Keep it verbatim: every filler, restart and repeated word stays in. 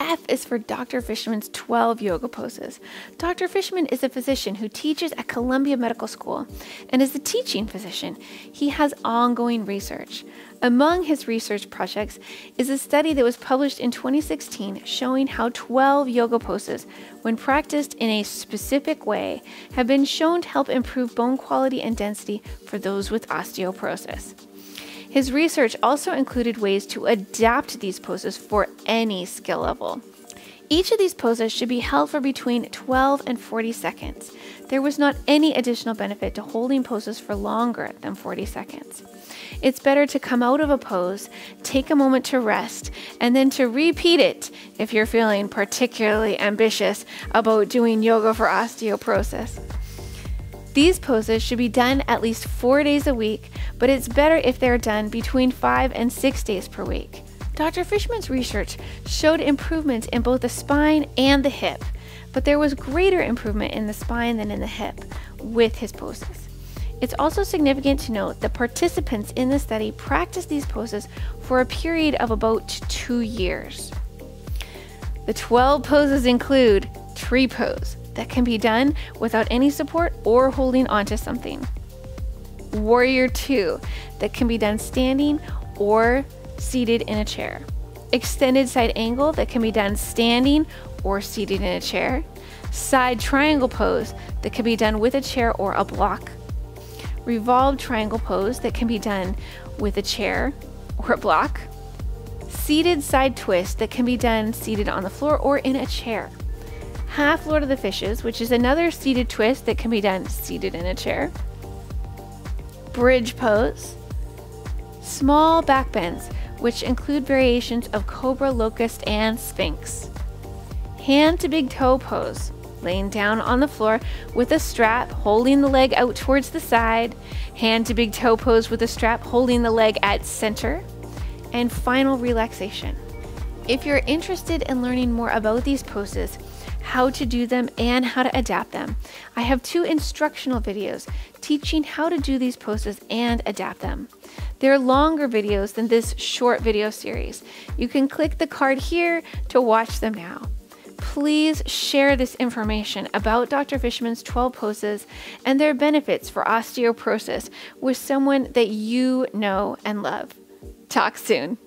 F is for Doctor Fishman's twelve yoga poses. Doctor Fishman is a physician who teaches at Columbia Medical School and is a teaching physician. He has ongoing research. Among his research projects is a study that was published in twenty sixteen showing how twelve yoga poses, when practiced in a specific way, have been shown to help improve bone quality and density for those with osteoporosis. His research also included ways to adapt these poses for any skill level. Each of these poses should be held for between twelve and forty seconds. There was not any additional benefit to holding poses for longer than forty seconds. It's better to come out of a pose, take a moment to rest, and then to repeat it if you're feeling particularly ambitious about doing yoga for osteoporosis. These poses should be done at least four days a week, but it's better if they're done between five and six days per week. Doctor Fishman's research showed improvements in both the spine and the hip, but there was greater improvement in the spine than in the hip with his poses. It's also significant to note that participants in the study practiced these poses for a period of about two years. The twelve poses include tree pose, that can be done without any support or holding onto something. Warrior two, that can be done standing or seated in a chair. Extended side angle, that can be done standing or seated in a chair. Side triangle pose, that can be done with a chair or a block. Revolved triangle pose, that can be done with a chair or a block. Seated side twist, that can be done seated on the floor or in a chair. Half Lord of the Fishes, which is another seated twist that can be done seated in a chair. Bridge pose. Small back bends, which include variations of cobra, locust, and sphinx. Hand to big toe pose, laying down on the floor with a strap, holding the leg out towards the side. Hand to big toe pose with a strap, holding the leg at center. And final relaxation. If you're interested in learning more about these poses, how to do them, and how to adapt them, I have two instructional videos teaching how to do these poses and adapt them. They're longer videos than this short video series. You can click the card here to watch them now. Please share this information about Doctor Fishman's twelve poses and their benefits for osteoporosis with someone that you know and love. Talk soon.